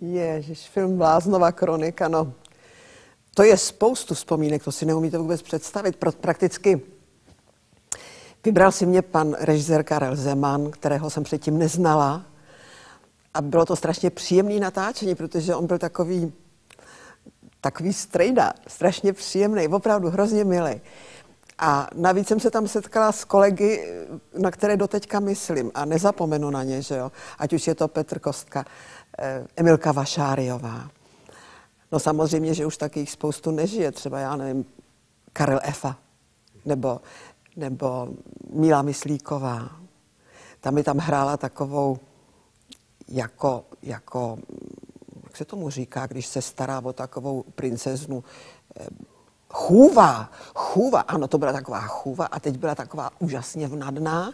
Ježiš, film Bláznova kronika, no. To je spoustu vzpomínek, to si neumíte vůbec představit. Prakticky vybral si mě pan režisér Karel Zeman, kterého jsem předtím neznala. A bylo to strašně příjemné natáčení, protože on byl takový strejda, strašně příjemný, opravdu hrozně milý. A navíc jsem se tam setkala s kolegy, na které doteďka myslím a nezapomenu na ně, že jo. Ať už je to Petr Kostka, Emilka Vašáriová. No samozřejmě, že už taky jich spoustu nežije, třeba já nevím, Karel Effa nebo Míla Myslíková. Ta mi tam hrála takovou jako jak se tomu říká, když se stará o takovou princeznu, chůva, ano, to byla taková chůva a teď byla taková úžasně vnadná.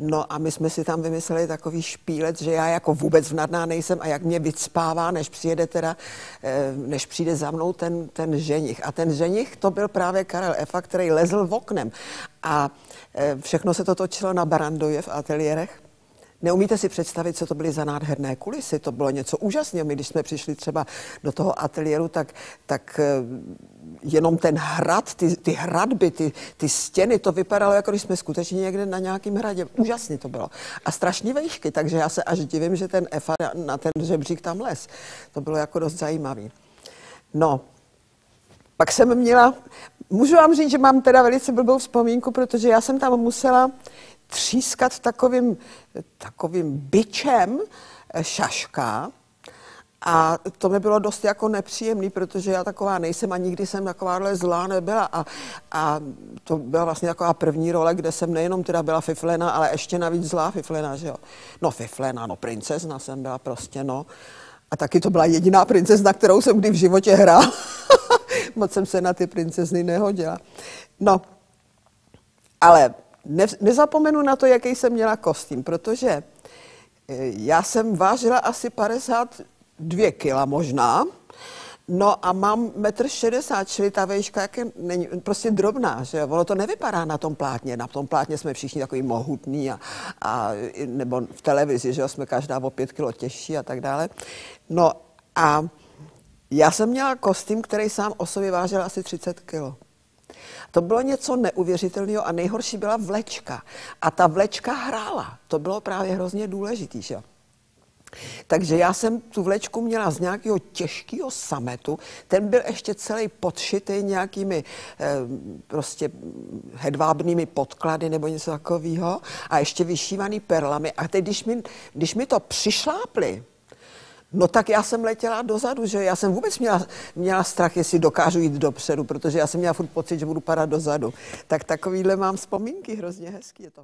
No a my jsme si tam vymysleli takový špílec, že já jako vůbec vnadná nejsem a jak mě vycpává, než přijde za mnou ten ženich. A ten ženich to byl právě Karel Effa, který lezl v oknem. A všechno se to točilo na barandově v ateliérech. Neumíte si představit, co to byly za nádherné kulisy, to bylo něco úžasného. My, když jsme přišli třeba do toho ateliéru, tak jenom ten hrad, ty hradby, ty stěny, to vypadalo, jako když jsme skutečně někde na nějakém hradě. Úžasně to bylo. A strašný vejšky, takže já se až divím, že ten Effa na ten žebřík tam les. To bylo jako dost zajímavý. No, pak jsem měla, můžu vám říct, že mám teda velice blbou vzpomínku, protože já jsem tam musela třískat takovým bičem šaška a to mi bylo dost jako nepříjemný, protože já taková nejsem a nikdy jsem takováhle zlá nebyla a to byla vlastně taková první role, kde jsem nejenom teda byla fiflena, ale ještě navíc zlá fiflena, že jo. No fiflena, no princezna jsem byla prostě, no. A taky to byla jediná princezna, kterou jsem kdy v životě hrála. Moc jsem se na ty princezny nehodila. No, ale nezapomenu na to, jaký jsem měla kostým, protože já jsem vážila asi 52 kila možná, no a mám 1,60 m, čili ta vejška jak je, není, prostě drobná, že ono to nevypadá na tom plátně. Na tom plátně jsme všichni takový mohutní a nebo v televizi, že jsme každá o 5 kilo těžší a tak dále. No a já jsem měla kostým, který sám o sobě vážil asi 30 kilo. To bylo něco neuvěřitelného a nejhorší byla vlečka. A ta vlečka hrála. To bylo právě hrozně důležitý, že? Takže já jsem tu vlečku měla z nějakého těžkého sametu. Ten byl ještě celý podšitý nějakými prostě hedvábnými podklady nebo něco takového. A ještě vyšívaný perlami. A teď, když mi to přišlápli, no tak já jsem letěla dozadu, že já jsem vůbec měla strach, jestli dokážu jít dopředu, protože já jsem měla furt pocit, že budu padat dozadu. Tak takovýhle mám vzpomínky, hrozně hezký je to.